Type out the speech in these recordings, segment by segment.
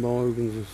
morgens.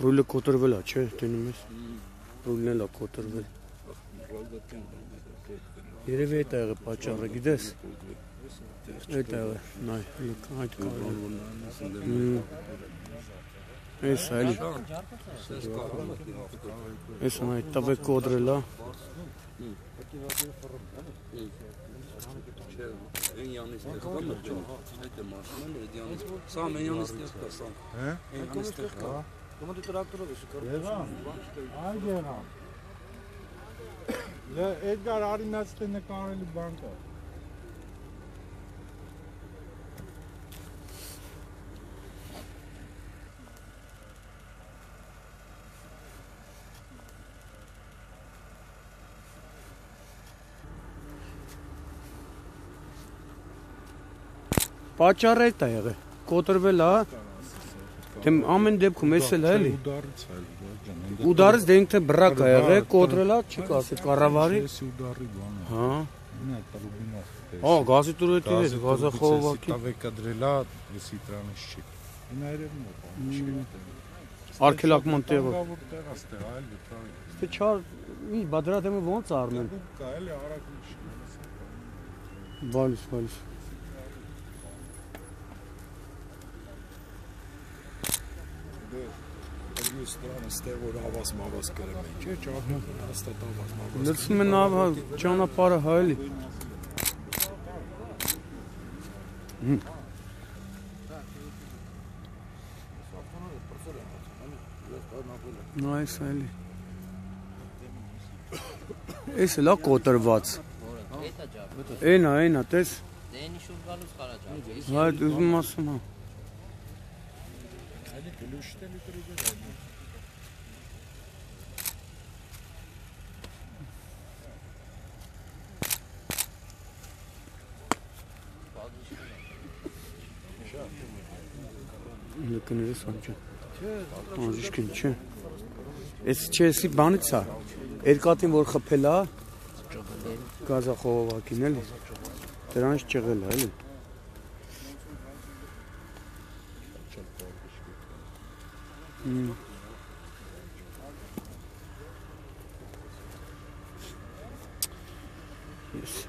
Rulle kotorvela ce te numesc? Rulle la kotorvel. Ieri vei tăiere pe aceară, ghides? Vei tăiere, n-ai, hai te cără. Esa, eli. Esa, n-ai, tave kodrela. En yanlış tekrar mı? Haydi maşınlar, en yanlış. Sam en yanlış tekrar, sam. En yanlış tekrar. Comment tu te l'as trouvé ce corps? Ah, bien. Là, Edgar a une assiette de carré de banque. Pas de charrette, d'ailleurs. Contre là. Tem amen dep cum este la ele. Udarz denk te braca, e cotrela, ce case caravari. Ha. Oh, gazi tu le tine, gaza xova ki. Tave cadrela, esi tranșci. Arkelakman teva. Este char, mi badrat eme vonc armen. Valis, valis. Lăsă-mi nava ce nu apară hăli. N-ai să hăli. Ese la cotărvați. Ena, ena, tezi? Hai, du-ți mă să mă. Lăcânere sancă. Անձիշ քնչը։ Էս չեսի բանից է։ Երկաթին որ խփել է գազախողովակին էլի։ Դրանից ճղել է էլի։ Yes.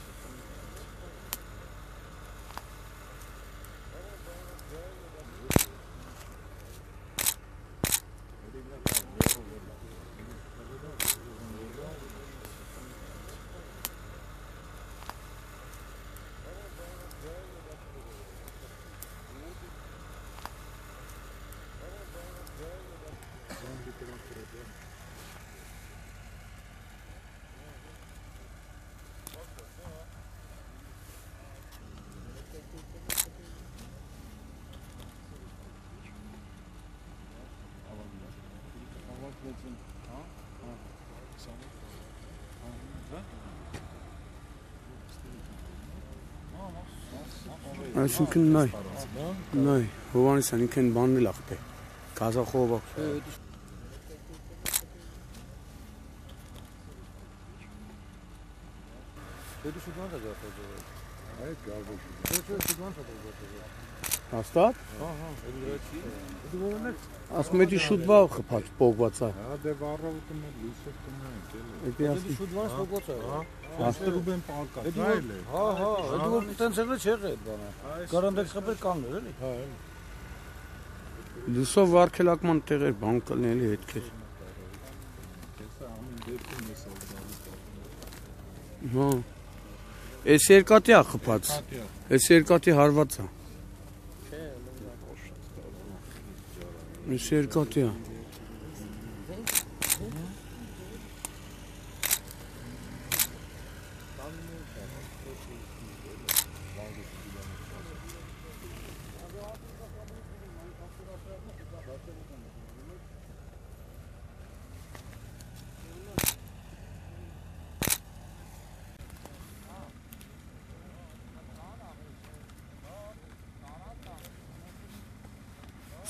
عشان كن ناي هو أنا سنين كن بان ملاقبة كذا خوبة استاد؟ اسمه دی شود با خبر پوگوتا. آدم وارا و تمام لیست تمام. ادی شود وارا پوگوتا. فاست روبن پارک. ها. ادی و تنسل چهره داره. کارندگی خبر کانه لی. دوستا وار کلاک منطقه بانکل نیلی هت که. ها. اسیر کاتی خبر. اسیر کاتی هاروتا. Monsieur le cantier.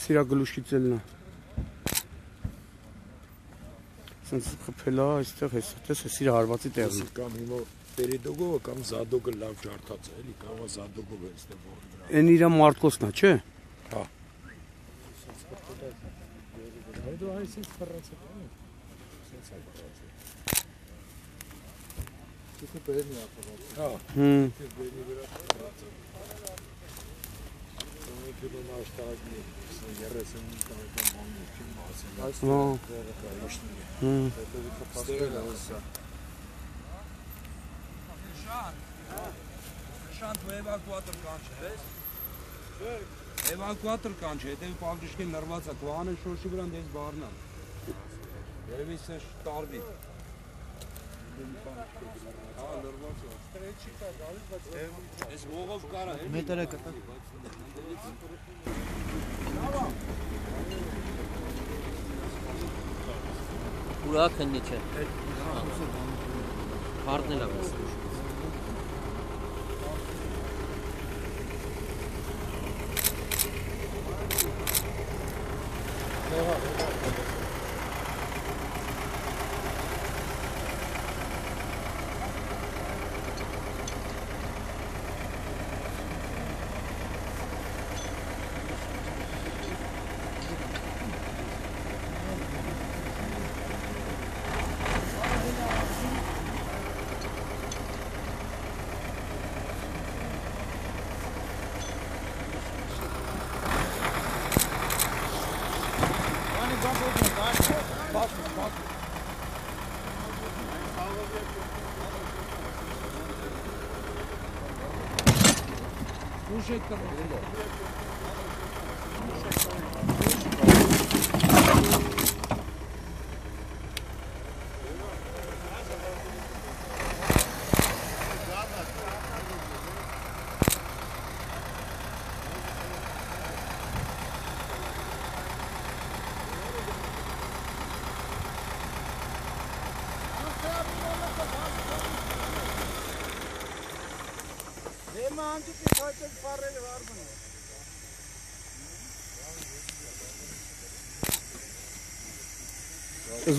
سیرا گلوشی تلنا. سنت کپلا استخ هست. سیرا هارواتی تلنا. کامیمو پریدوگو و کام زادوگو لام چارتا تلی کام و زادوگو بسته بود. اینیرا مارکوس نچه؟ ها. Evakuatör kanç, etevi pavluşkin nervatsa, kuanın şorşu buran deniz bağırına. Yerevise şu tarbi. Metre kadar. Burak ne çe? Kart ne lazım?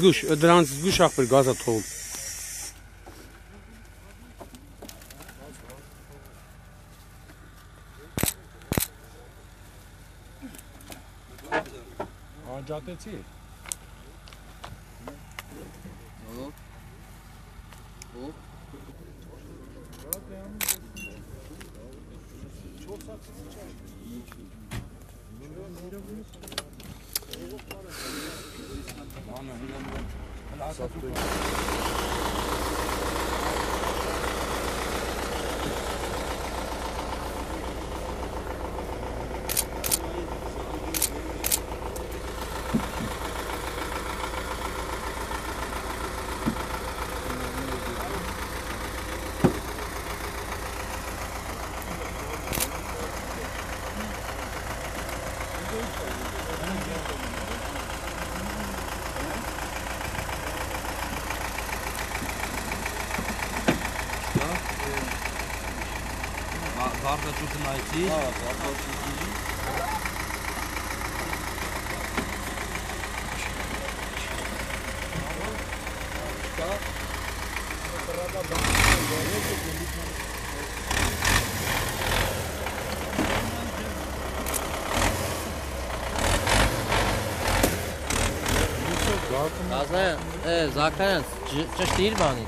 Zguş, ödran zguş akbil gaza toğul. Anca teci. Night. Zaten çeşit değil bani.